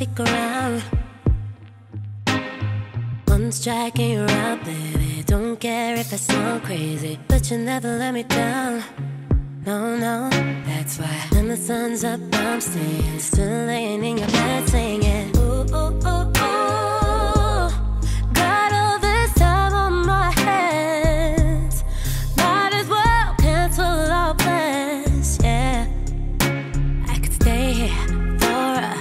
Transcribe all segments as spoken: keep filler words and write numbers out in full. stick around. One strike and you're out, baby. Don't care if I sound crazy, but you never let me down. No, no, that's why when the sun's up, I'm staying. Still laying in your bed singing. Ooh, ooh, ooh, ooh. Got all this time on my hands. Might as well cancel our plans, yeah. I could stay here for a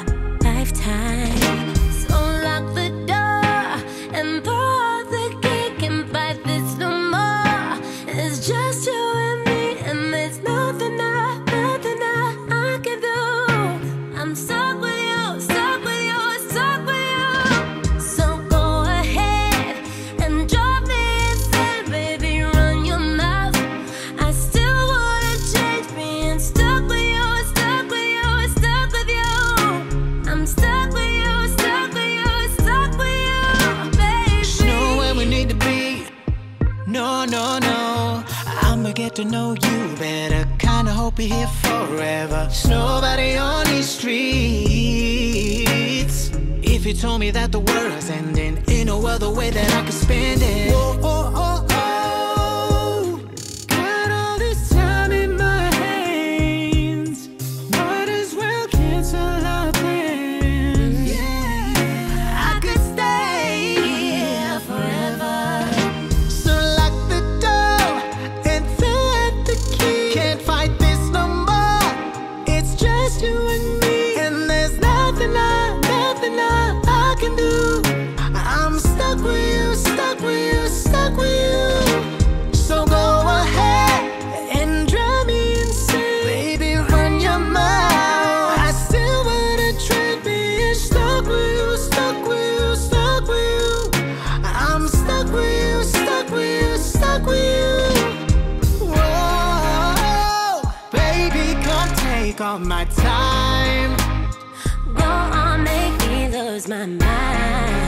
lifetime. So lock the door and pour out the cake. Can't fight this no more. It's just you and me. And there's nothing I, nothing I, I can do. I'm stuck with you, stuck with you, stuck with you. So go ahead and drop me insane, baby, run your mouth. I still wanna change, being stuck with you, stuck with you, stuck with you. I'm stuck with you, stuck with you, stuck with you, baby. Just know where we need to be. No, no, no. I'ma get to know you better. Kinda hope you're here forever. There's nobody on these streets. If you told me that the world's ending, ain't no other way that I could spend it. Whoa, oh, oh, oh. Got all this time in my hands. Might as well cancel our plans. Yeah, I could stay here forever. So lock the door and throw out the key. Can't fight this no more. It's just you and me. And there's nothing I, nothing I, I can do. I'm stuck with you, stuck with you, stuck with you. So go ahead and drive me insane, baby, run your mouth. I still wanna trade being stuck with you, stuck with you, stuck with you. I'm stuck with you, stuck with you, stuck with you. Whoa, baby, come take all my time. Go on, make me lose my mind.